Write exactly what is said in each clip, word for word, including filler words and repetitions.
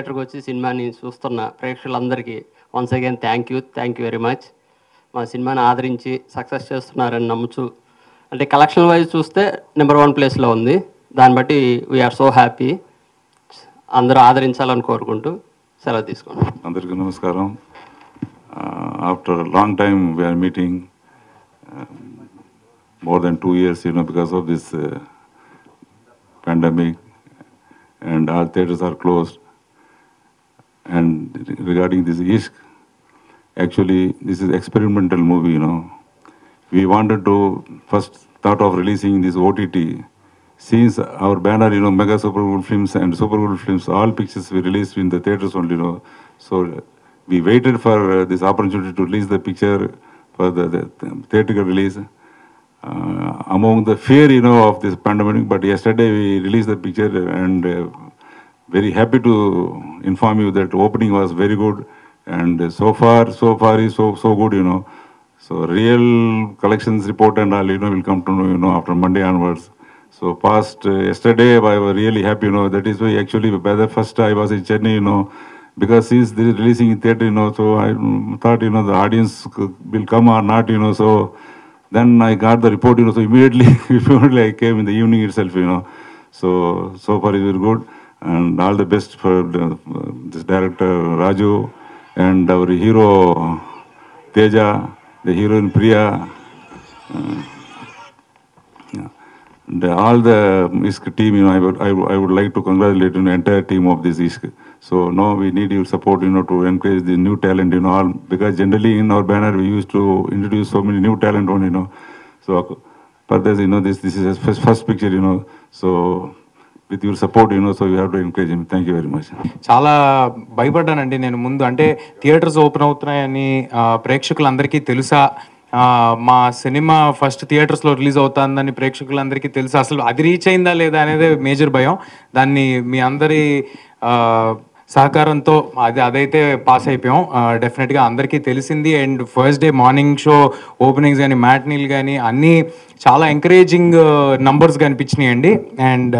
Theatre కి వచ్చి సినిమాని చూస్తున్న ప్రేక్షకులందరికీ once again thank you thank you very much. మా సినిమాని ఆదరించి సక్సెస్ చేస్తున్నారని నమ్ముచు అంటే కలెక్షన్ వైజ్ చూస్తే నెంబర్ వన్ ప్లేస్ లో ఉంది. దాని బట్టి వి ఆర్ సో హ్యాపీ. అందరూ ఆదరించాలని కోరుకుంటూ సెలవు తీసుకుంటాం. అందరికీ నమస్కారం. After long time we are meeting more than two years, you know, because of this uh, pandemic and our theaters are closed. And regarding this I S K, actually this is experimental movie, you know. We wanted to first thought of releasing this O T T. Since our banner, you know, Mega Super Bowl Films and Super Bowl Films, all pictures we released in the theaters only, you know. So we waited for uh, this opportunity to release the picture for the, the, the theatrical release. Uh, among the fear, you know, of this pandemic, but yesterday we released the picture and uh, very happy to inform you that opening was very good and uh, so far, so far is so so good, you know. So real collections report and all, you know, will come to know, you know, after Monday onwards. So past uh, yesterday I was really happy, you know. That is why actually by the first I was in Chennai, you know, because since this releasing in theatre, you know, so I thought, you know, the audience will come or not, you know. So then I got the report, you know, so immediately, immediately I came in the evening itself, you know. So, so far it was good, and all the best for the, uh, this director Raju and our hero Teja, the heroine Priya, uh, yeah. And all the I S K team, you know, I would, I would, I would like to congratulate the entire team of this I S K. So now we need your support, you know, to encourage the new talent, you know, all, because generally in our banner we used to introduce so many new talent on, you know. So for this, you know, this this is his first, first picture, you know. So with your support, you know, so you have to encourage him. Thank you very much. Chala bhayapaddanandi nenu mundu ante theaters open avutnayani ప్రేక్షకులందరికీ తెలుసా, మా cinema first థియేటర్స్లో release అవుతుందని ప్రేక్షకులందరికీ తెలుసు, అసలు అది reach అయిందా లేదా అనేది మేజర్ భయం. దాన్ని మీ అందరి సహకారంతో అది అదైతే పాస్ అయిపోయాం. డెఫినెట్గా అందరికీ తెలిసింది. And first day morning show openings కానీ మ్యాట్నీలు కానీ అన్నీ చాలా ఎంకరేజింగ్ నంబర్స్ కనిపించినాయి అండి. అండ్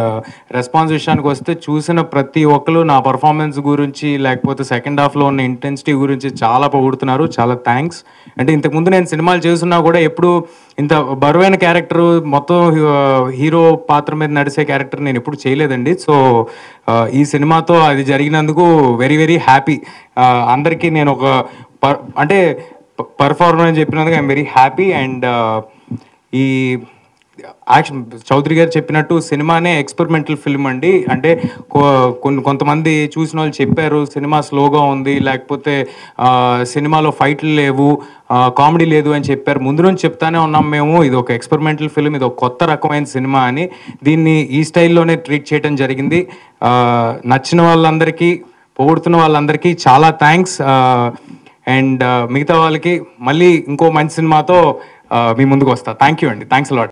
రెస్పాన్స్ విషయానికి వస్తే చూసిన ప్రతి ఒక్కరు నా పర్ఫార్మెన్స్ గురించి లేకపోతే సెకండ్ హాఫ్లో ఉన్న ఇంటెన్సిటీ గురించి చాలా పొగుడుతున్నారు. చాలా థ్యాంక్స్. అంటే ఇంతకుముందు నేను సినిమాలు చేస్తున్నా కూడా ఎప్పుడు ఇంత బరువైన క్యారెక్టర్, మొత్తం హీరో పాత్ర మీద నడిచే క్యారెక్టర్ నేను ఎప్పుడు చేయలేదండి. సో ఈ సినిమాతో అది జరిగినందుకు వెరీ వెరీ హ్యాపీ. అందరికీ నేను ఒక అంటే పర్ఫార్మెన్స్ చెప్పినందుకు ఐఎమ్ వెరీ హ్యాపీ. అండ్ ఈ యాక్షన్ చౌదరి గారు చెప్పినట్టు సినిమానే ఎక్స్పెరిమెంటల్ ఫిల్మ్ అండి. అంటే కొన్ని కొంతమంది చూసిన వాళ్ళు చెప్పారు సినిమా స్లోగా ఉంది, లేకపోతే సినిమాలో ఫైట్లు లేవు, కామెడీ లేదు అని చెప్పారు. ముందు నుంచి చెప్తానే ఉన్నాం మేము, ఇది ఒక ఎక్స్పెరిమెంటల్ ఫిల్మ్, ఇది ఒక కొత్త రకమైన సినిమా అని. దీన్ని ఈ స్టైల్లోనే ట్రీట్ చేయడం జరిగింది. నచ్చిన వాళ్ళందరికీ, పొగుడుతున్న వాళ్ళందరికీ చాలా థ్యాంక్స్. అండ్ మిగతా వాళ్ళకి మళ్ళీ ఇంకో మంచి సినిమాతో మీ ముందుకు వస్తా. థ్యాంక్ యూ అండి. Thanks allot.